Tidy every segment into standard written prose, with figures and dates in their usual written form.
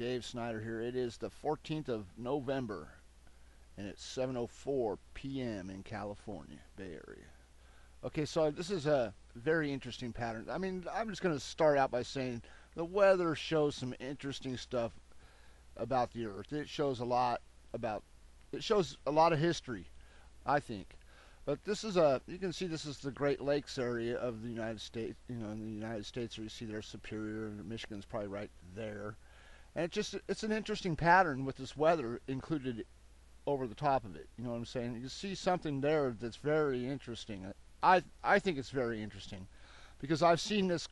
Dave Snyder here. It is the 14th of November, and it's 7:04 p.m. in California, Bay Area. Okay, so this is a very interesting pattern. I mean, I'm just going to start out by saying the weather shows some interesting stuff about the Earth. It shows a lot about, it shows a lot of history, I think. But this is a, you can see this is the Great Lakes area of the United States, you know, in the United States where you see there's Superior, and Michigan's probably right there. And it just, it's an interesting pattern with this weather included over the top of it, you know what I'm saying? You see something there that's very interesting. I think it's very interesting because I've seen this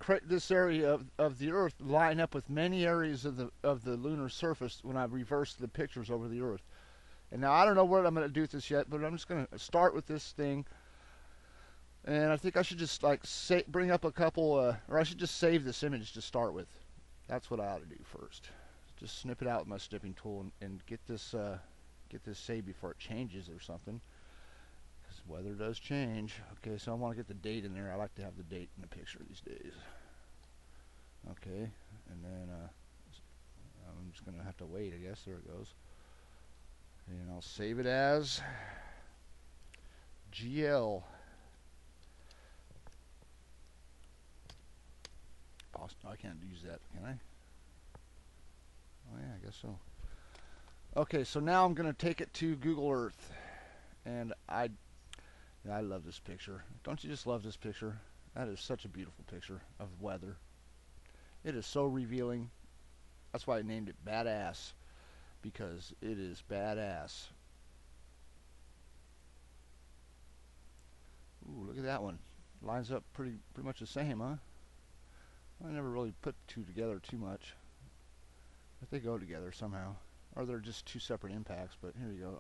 area of the Earth line up with many areas of the lunar surface when I reversed the pictures over the Earth. And now I don't know what I'm going to do with this yet, but I'm just going to start with this thing. And I think I should just like bring up a couple, or I should just save this image to start with. That's what I ought to do first. Just snip it out with my snipping tool and get this saved before it changes or something. Because weather does change. Okay, so I want to get the date in there. I like to have the date in the picture these days. Okay, and then I'm just going to have to wait, I guess. There it goes. And I'll save it as GL. Oh, I can't use that, can I? Oh yeah, I guess so. Okay, so now I'm going to take it to Google Earth. And I love this picture. Don't you just love this picture? That is such a beautiful picture of weather. It is so revealing. That's why I named it Badass. Because it is badass. Ooh, look at that one. Lines up pretty much the same, huh? I never really put two together too much. But they go together somehow. Or they're just two separate impacts, but here you go.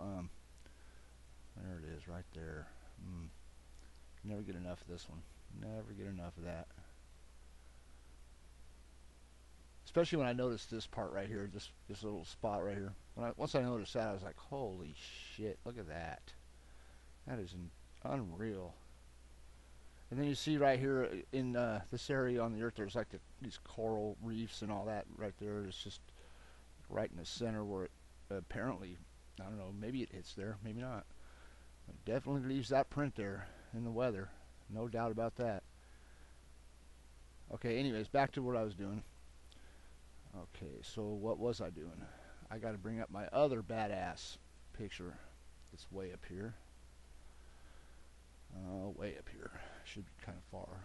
There it is right there. Can never get enough of this one. Never get enough of that. Especially when I noticed this part right here, this little spot right here. Once I noticed that, I was like, holy shit, look at that. That is unreal. And then you see right here in this area on the Earth, there's like these coral reefs and all that right there. It's just right in the center where it apparently, I don't know, maybe it hits there, maybe not. It definitely leaves that print there in the weather. No doubt about that. Okay, anyways, back to what I was doing. Okay, so what was I doing? I got to bring up my other badass picture. It's way up here. Way up here. Should be kind of far.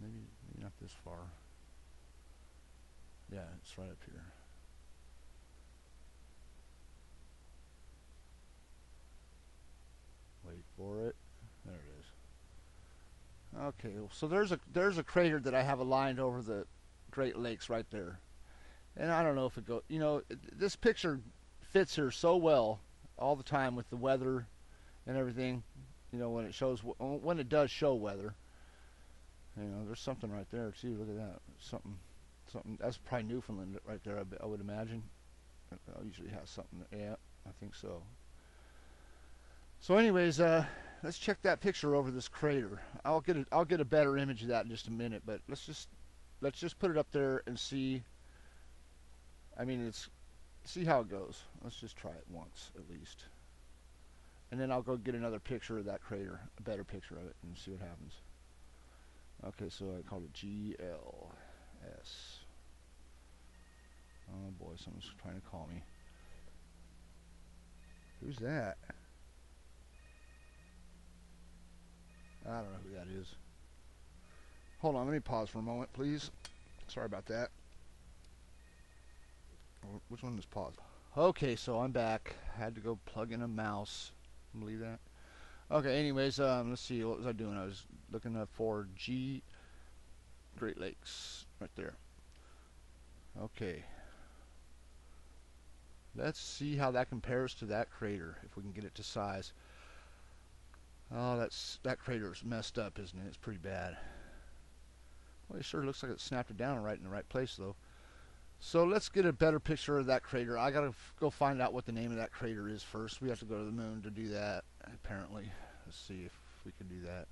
Maybe not this far. Yeah, it's right up here. Wait for it. There it is. Okay, so there's a crater that I have aligned over the Great Lakes right there, and I don't know if it goes. You know, this picture fits here so well all the time with the weather and everything. You know, when it shows, when it does show weather. You know, there's something right there too. Look at that, something. That's probably Newfoundland right there. I would imagine. It usually has something. Yeah, I think so. So, anyways, let's check that picture over this crater. I'll get a better image of that in just a minute, but let's just put it up there and see. I mean, see how it goes. Let's just try it once at least, and then I'll go get another picture of that crater, a better picture of it, and see what happens. Okay, so I called it GLS. Oh boy, someone's trying to call me. Who's that? I don't know who that is. Hold on, let me pause for a moment, please. Sorry about that. Which one is paused? Okay, so I'm back. I had to go plug in a mouse. Can you believe that? Okay, anyways, let's see. What was I doing? I was looking up for Great Lakes. Right there. Okay. Let's see how that compares to that crater, if we can get it to size. Oh, that crater's messed up, isn't it? It's pretty bad. Well, it sure looks like it snapped it down right in the right place, though. So let's get a better picture of that crater. I gotta go find out what the name of that crater is first. We have to go to the moon to do that, apparently. Let's see if we can do that.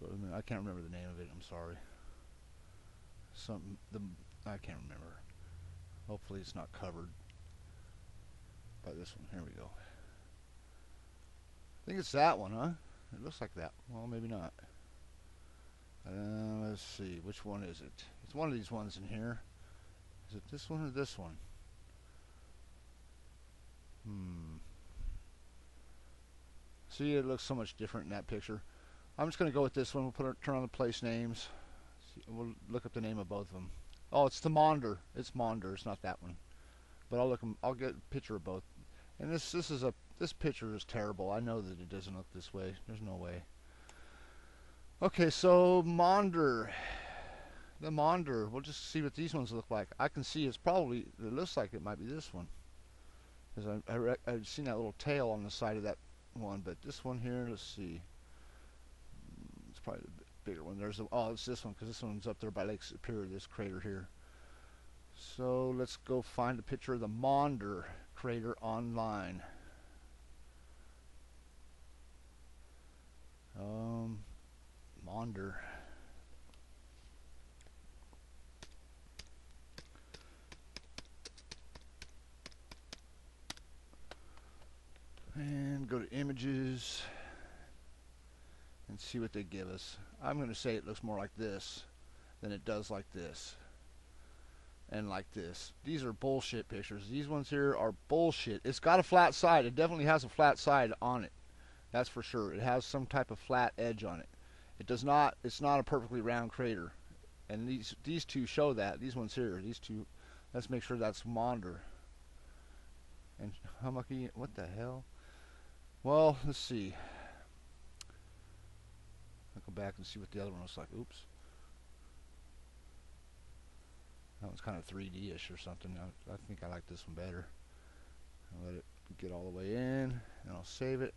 Go to the moon. I can't remember the name of it. I'm sorry. something. I can't remember. Hopefully it's not covered by this one. Here we go. I think it's that one, huh? It looks like that. Well, maybe not. Let's see. Which one is it? It's one of these ones in here. Is it this one or this one? See, it looks so much different in that picture. I'm just going to go with this one. We'll turn on the place names. See, we'll look up the name of both of them. Oh, it's the Maunder. It's Maunder. It's not that one. But I'll look. I'll get a picture of both. And this picture is terrible. I know that it doesn't look this way. There's no way. Okay, so Maunder. The Maunder. We'll just see what these ones look like. I can see it's probably. It looks like it might be this one. Because I've seen that little tail on the side of that one, but this one here, let's see. It's probably the bigger one. There's a, oh, it's this one, because this one's up there by Lake Superior, this crater here. So let's go find a picture of the Maunder crater online. Maunder. And go to images and see what they give us. I'm going to say it looks more like this than it does like this and like this. These are bullshit pictures. These ones here are bullshit. It's got a flat side. It definitely has a flat side on it. That's for sure. It has some type of flat edge on it. It does not. It's not a perfectly round crater. And these two show that. These ones here. These two. Let's make sure that's Maunder. And Hummocky. What the hell? Well, let's see. I'll go back and see what the other one looks like. Oops. That one's kind of 3D-ish or something. I think I like this one better. I'll let it get all the way in, and I'll save it.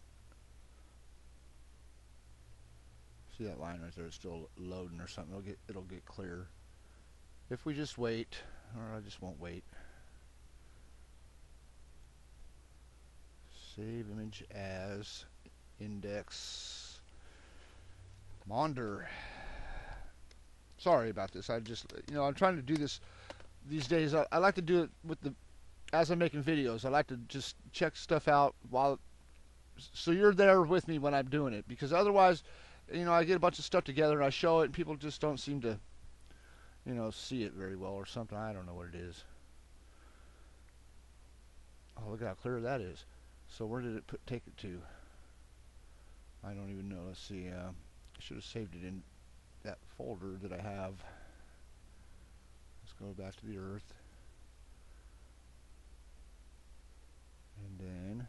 See that line right there? It's still loading or something. It'll get clear. If we just wait, or I just won't wait. Save image as index Maunder. Sorry about this. I just, you know, I'm trying to do this these days. I like to do it with the, as I'm making videos, I like to just check stuff out while, so you're there with me when I'm doing it, because otherwise, you know, I get a bunch of stuff together and I show it and people just don't seem to, you know, see it very well or something. I don't know what it is. Oh, look how clear that is. So where did it take it to? I don't even know. Let's see. I should have saved it in that folder that I have. Let's go back to the Earth. And then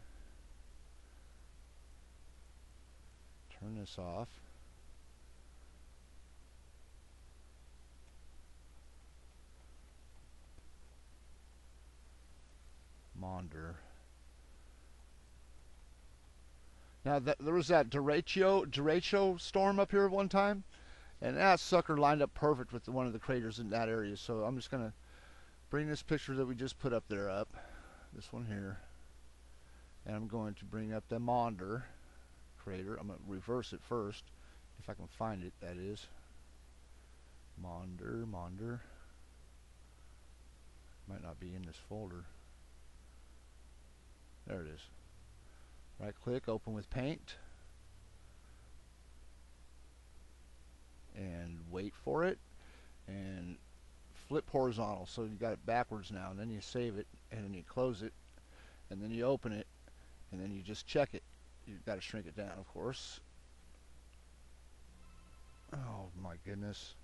turn this off. Maunder. Now, there was that derecho storm up here one time, and that sucker lined up perfect with one of the craters in that area. So I'm just going to bring this picture that we just put up there up, this one here, and I'm going to bring up the Maunder crater. I'm going to reverse it first, if I can find it, that is. Maunder. Might not be in this folder. There it is. Right click, open with paint, and wait for it, and flip horizontal, so you got it backwards now, and then you save it, and then you close it, and then you open it, and then you just check it. You've got to shrink it down, of course. Oh my goodness.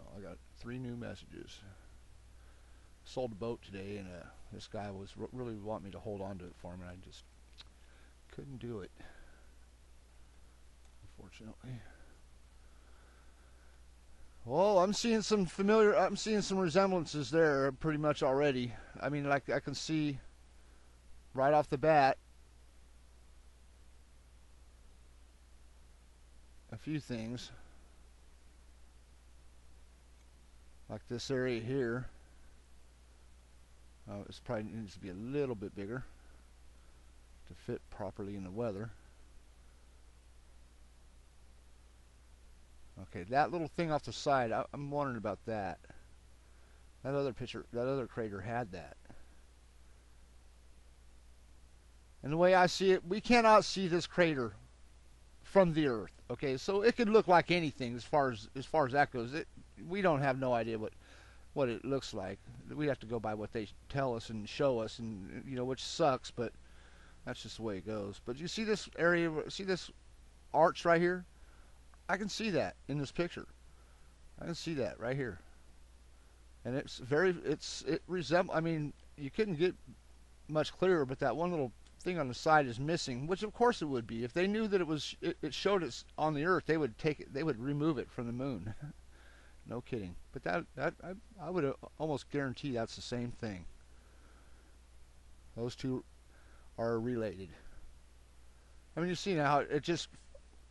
Oh, I got 3 new messages. Sold a boat today, and this guy was really wanting me to hold on to it for him, and I just couldn't do it, unfortunately. Well, I'm seeing some resemblances there pretty much already. I mean, like, I can see right off the bat a few things. Like this area here. This probably needs to be a little bit bigger to fit properly in the weather. Okay, that little thing off the side, I'm wondering about that. That other picture, that other crater had that. And the way I see it, we cannot see this crater from the Earth. Okay, so it could look like anything as far as that goes. We don't have no idea what it looks like. We have to go by what they tell us and show us, and you know, which sucks, but that's just the way it goes. But you see this area, see this arch right here? I can see that in this picture. I can see that right here. And it's very, it resembles, I mean, you couldn't get much clearer, but that one little thing on the side is missing, which of course it would be. If they knew that it showed it's on the Earth, they would take it, they would remove it from the moon. No kidding. But I would almost guarantee that's the same thing. Those two are related. I mean, you see now how it just,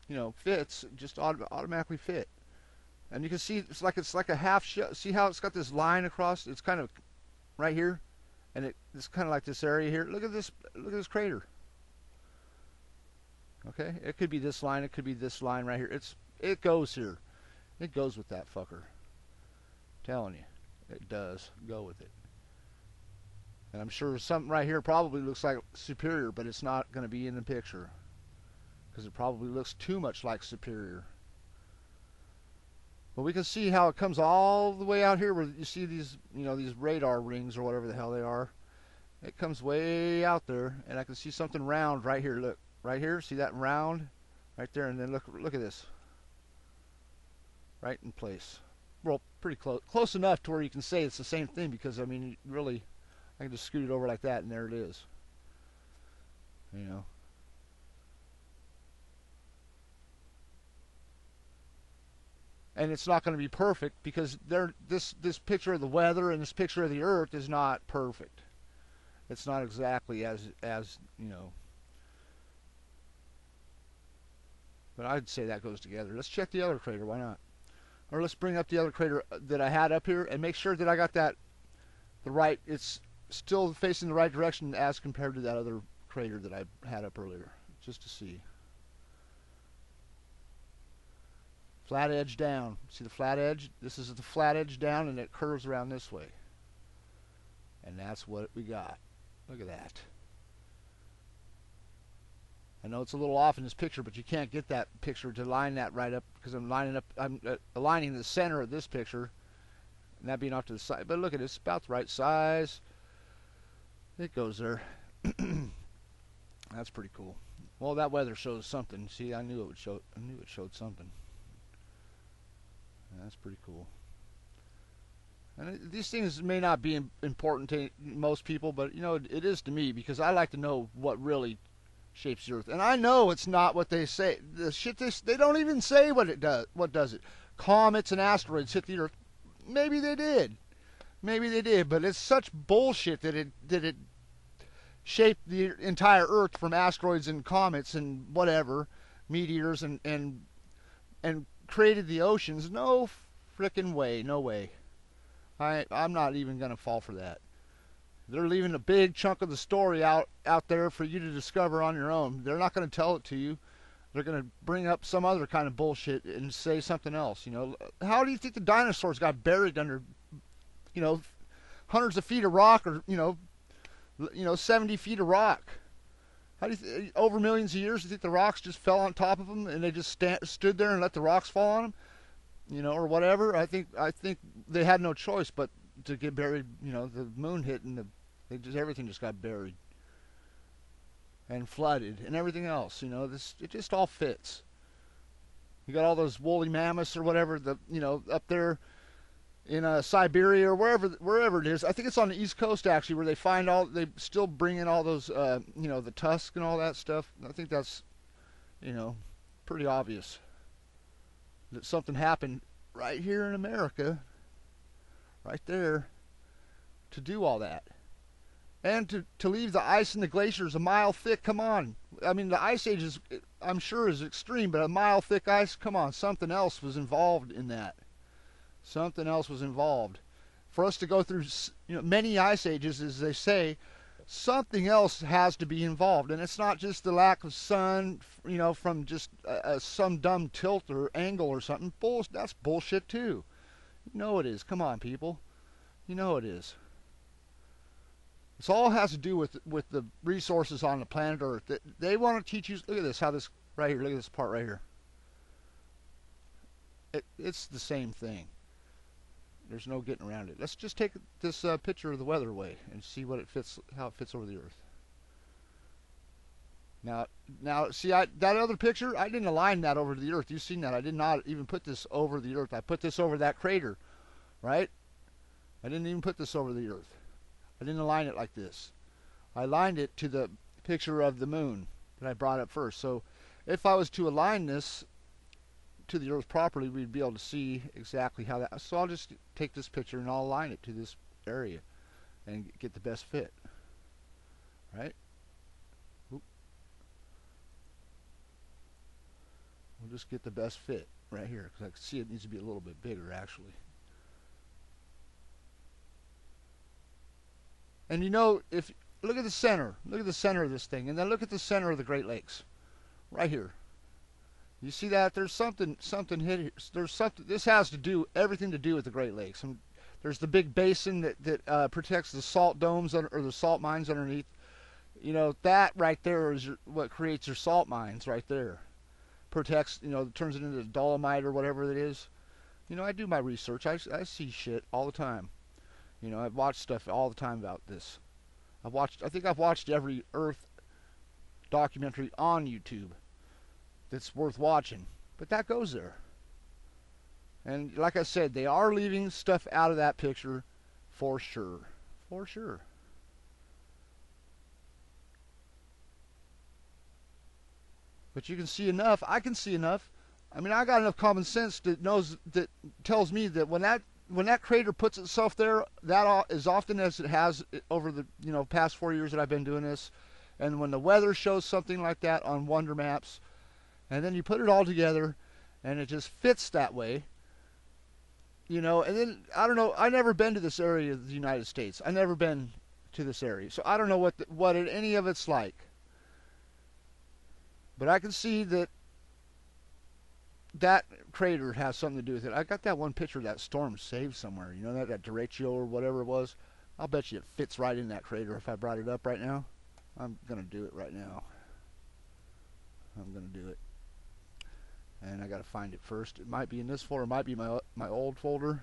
you know, fits, just automatically fit. And you can see it's like a half shell. See how it's got this line across? It's kind of right here, and it's kind of like this area here. Look at this crater. Okay, it could be this line. It could be this line right here. It goes here. It goes with that fucker. I'm telling you, it does go with it. And I'm sure something right here probably looks like Superior, but it's not going to be in the picture because it probably looks too much like Superior. But we can see how it comes all the way out here where you see these, you know, these radar rings or whatever the hell they are. It comes way out there, and I can see something round right here. Look, right here, see that round right there, and then look at this. Right in place. Well, pretty close enough to where you can say it's the same thing, because I mean, really, I can just scoot it over like that, and there it is. You know. And it's not going to be perfect, because this picture of the weather and this picture of the Earth is not perfect. It's not exactly as you know. But I'd say that goes together. Let's check the other crater. Why not? Or let's bring up the other crater that I had up here and make sure that I got that the right. It's still facing the right direction as compared to that other crater that I had up earlier, just to see. Flat edge down. See the flat edge? This is the flat edge down, and it curves around this way. And that's what we got. Look at that. I know it's a little off in this picture, but you can't get that picture to line that right up, because I'm aligning the center of this picture, and that being off to the side. But look at it, it's about the right size. It goes there. That's pretty cool. Well, that weather shows something. See, I knew it showed something. That's pretty cool. And these things may not be important to most people, but you know it is to me, because I like to know what really shapes the Earth. And I know it's not what they say. The shit they don't even say what it does. What does it? Comets and asteroids hit the Earth. Maybe they did. Maybe they did. But it's such bullshit that it shaped the entire Earth from asteroids and comets and whatever, meteors and created the oceans. No frickin' way. No way. I'm not even gonna fall for that. They're leaving a big chunk of the story out there for you to discover on your own. They're not gonna tell it to you. They're gonna bring up some other kind of bullshit and say something else. You know, how do you think the dinosaurs got buried under, you know, hundreds of feet of rock, or you know 70 feet of rock? How do you over millions of years, you think the rocks just fell on top of them and they just stood there and let the rocks fall on them, you know, or whatever? I think they had no choice but to get buried. You know, the moon hit and everything just got buried and flooded and everything else. You know, it just all fits. You got all those woolly mammoths or whatever, up there in Siberia or wherever it is. I think it's on the East Coast, actually, where they still bring in all those, the tusk and all that stuff. I think that's, you know, pretty obvious that something happened right here in America, right there, to do all that. And to leave the ice and the glaciers a mile thick, come on. I mean, the Ice Age I'm sure is extreme, but a mile thick ice, come on, something else was involved in that. Something else was involved. For us to go through, you know, many ice ages, as they say, something else has to be involved. And it's not just the lack of sun, you know, from just some dumb tilt or angle or something. That's bullshit too. You know it is. Come on, people. You know it is. This all has to do with the resources on the planet Earth. They want to teach you. Look at this. How this right here. Look at this part right here. It's the same thing. There's no getting around it. Let's just take this picture of the weather away and see what it fits, how it fits over the Earth. Now, see that other picture. I didn't align that over to the Earth. You've seen that. I did not even put this over the Earth. I put this over that crater, right? I didn't even put this over the Earth. I didn't align it like this. I aligned it to the picture of the moon that I brought up first. So, if I was to align this to the Earth properly, we'd be able to see exactly how that. So I'll just take this picture and I'll align it to this area and get the best fit, right? Oop. We'll just get the best fit right here, because I can see it needs to be a little bit bigger actually. And you know, if look at the center, look at the center of this thing, and then look at the center of the Great Lakes right here. You see that? There's something hidden. There's something. This has to do everything to do with the Great Lakes. And there's the big basin that protects the salt domes or the salt mines underneath. You know, that right there is what creates your salt mines right there. Protects. You know, turns it into dolomite or whatever it is. You know, I do my research. I see shit all the time. You know, I've watched stuff all the time about this. I think I've watched every Earth documentary on YouTube that's worth watching, but that goes there. And like I said, they are leaving stuff out of that picture for sure. For sure. But you can see enough. I can see enough. I mean, I got enough common sense that tells me that when that crater puts itself there, that as often as it has over the, you know, past 4 years that I've been doing this, and when the weather shows something like that on Wonder Maps, and then you put it all together, and it just fits that way. You know, and then, I don't know, I've never been to this area of the United States. I've never been to this area. So I don't know what any of it's like. But I can see that crater has something to do with it. I got that one picture of that storm saved somewhere. You know, that derecho or whatever it was? I'll bet you it fits right in that crater if I brought it up right now. I'm going to do it right now. I'm going to do it. And I gotta find it first. It might be in this folder. It might be my old folder.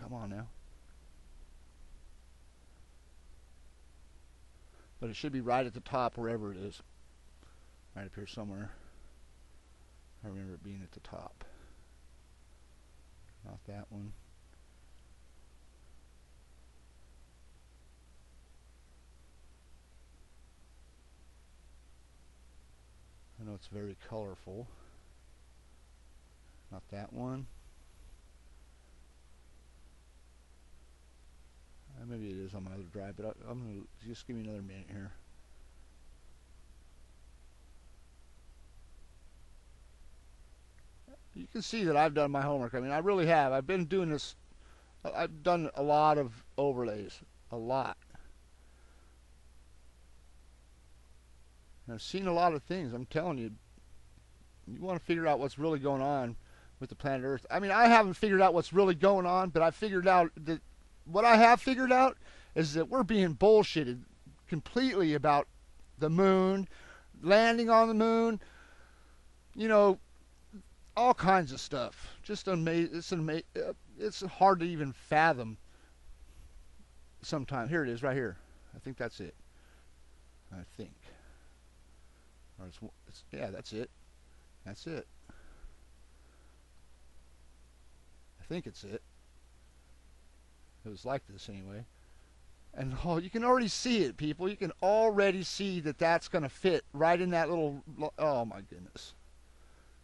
Come on now. But it should be right at the top, wherever it is. Right up here somewhere. I remember it being at the top. Not that one. I know it's very colorful. Not that one. Maybe it is on my other drive, but I'm going to just give me another minute here. You can see that I've done my homework. I mean, I really have. I've been doing this. I've done a lot of overlays. A lot. I've seen a lot of things. I'm telling you, you want to figure out what's really going on with the planet Earth. I mean, I haven't figured out what's really going on, but I figured out that what I have figured out is that we're being bullshitted completely about the moon, landing on the moon, you know, all kinds of stuff. Just amazing. It's hard to even fathom sometimes. Here it is right here. I think that's it. I think. Yeah, that's it. That's it. I think it's it. It was like this anyway. And oh, you can already see it, people. You can already see that that's going to fit right in that little. Oh my goodness!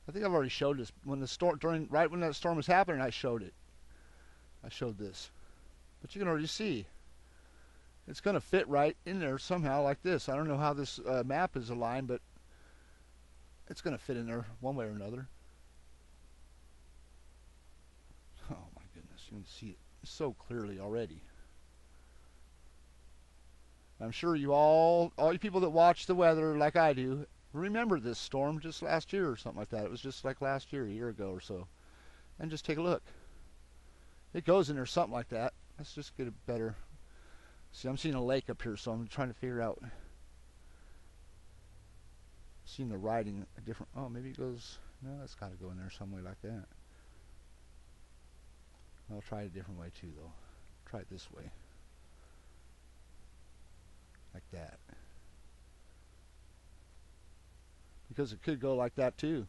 I think I've already showed this when the storm right when that storm was happening. I showed it. I showed this, but you can already see. It's going to fit right in there somehow like this. I don't know how this map is aligned, but it's going to fit in there one way or another. Oh my goodness, you can see it so clearly already. I'm sure you all you people that watch the weather like I do, remember this storm just last year or something like that. It was just like last year, a year ago or so. And just take a look. It goes in there something like that. Let's just get a better. See, I'm seeing a lake up here, so I'm trying to figure out. Seeing the writing a different. Oh, maybe it goes. No, that's got to go in there some way like that. I'll try it a different way too, though. Try it this way. Like that. Because it could go like that too.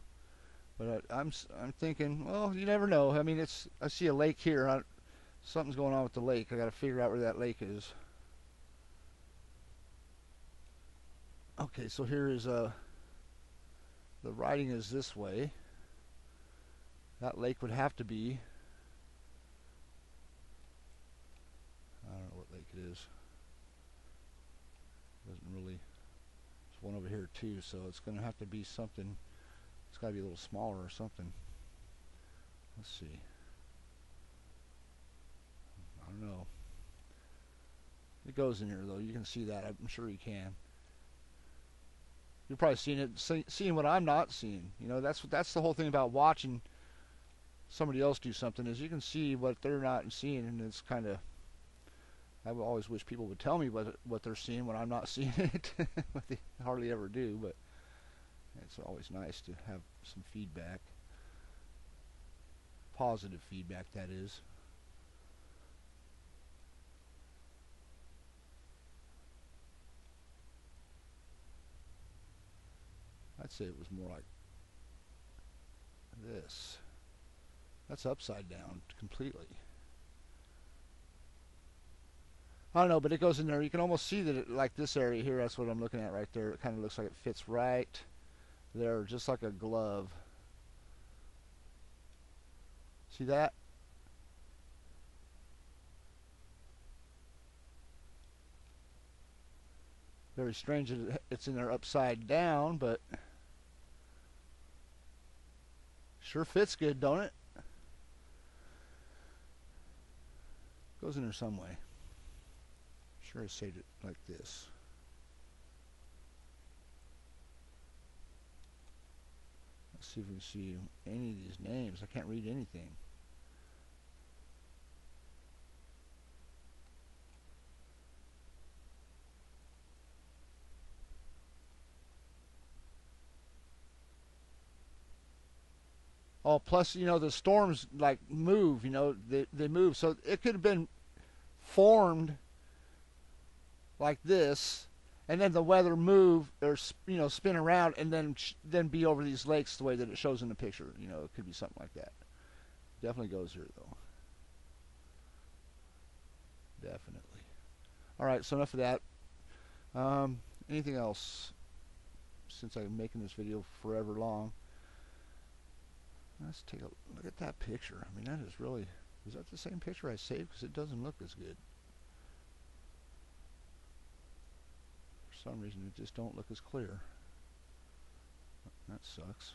But I'm thinking, well, you never know. I mean, it's, I see a lake here. Something's going on with the lake. I got to figure out where that lake is. Okay, so here is the writing is this way. That lake would have to be. I don't know what lake it is. Doesn't really. There's one over here too, so it's going to have to be something. It's got to be a little smaller or something. Let's see. I don't know. It goes in here though. You can see that. I'm sure you can. You're probably seeing it, seeing what I'm not seeing. You know, that's the whole thing about watching somebody else do something is you can see what they're not seeing, and it's kind of. I would always wish people would tell me what they're seeing when I'm not seeing it, but they hardly ever do. But it's always nice to have some feedback, positive feedback, that is. I'd say it was more like this. That's upside down completely. I don't know, but it goes in there. You can almost see that it, like this area here, that's what I'm looking at right there. It kind of looks like it fits right there, just like a glove. See that? Very strange that it's in there upside down, but sure fits good, don't it? Goes in there some way. Sure, I saved it like this. Let's see if we can see any of these names. I can't read anything. Oh, plus, you know, the storms like move, you know, they move. So it could have been formed like this, and then the weather move or you know spin around, and then be over these lakes the way that it shows in the picture. You know, it could be something like that. Definitely goes here though. Definitely. All right, so enough of that. Anything else? Since I'm making this video forever long, let's take a look at that picture. I mean, that is really. Is that the same picture I saved? Because it doesn't look as good. For some reason, it just don't look as clear. That sucks.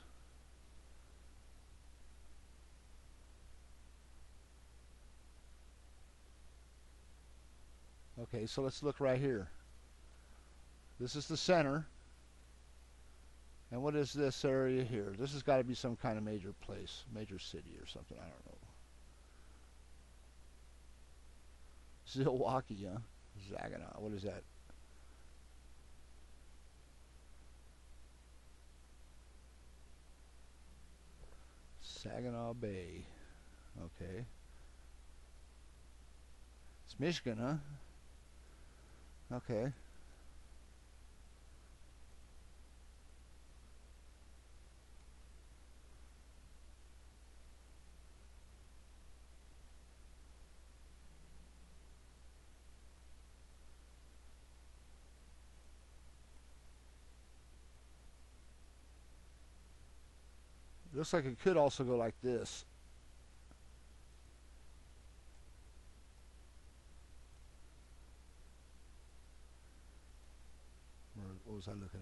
Okay, so let's look right here. This is the center. And what is this area here? This has got to be some kind of major place, major city or something. I don't know. It's Milwaukee, huh? Saginaw. What is that? Saginaw Bay. Okay. It's Michigan, huh? Okay. Looks like it could also go like this. What was I looking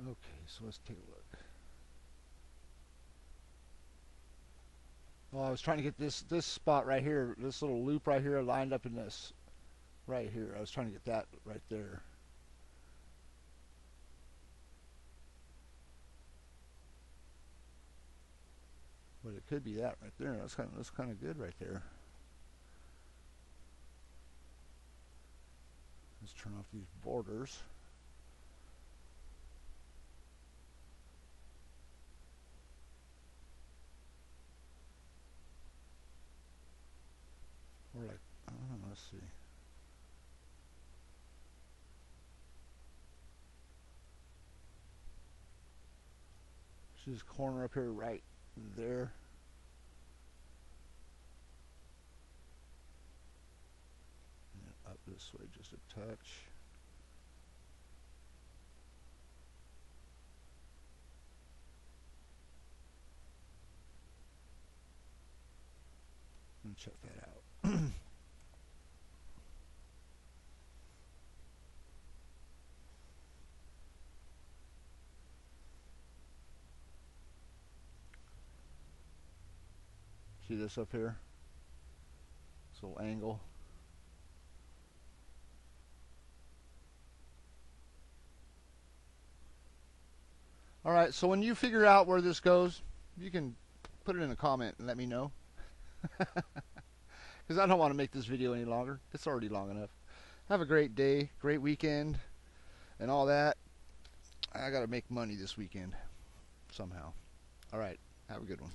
at? Okay, so let's take a look. Well, I was trying to get this spot right here, this little loop right here lined up in this right here. I was trying to get that right there. it could be that right there. That's kind of good right there. Let's turn off these borders. We're like, oh, let's see. See this corner up here, right there. Up this way just a touch. And check that out. See this up here? This little angle. All right, so when you figure out where this goes, you can put it in a comment and let me know. Because I don't want to make this video any longer. It's already long enough. Have a great day, great weekend, and all that. I got to make money this weekend somehow. All right, have a good one.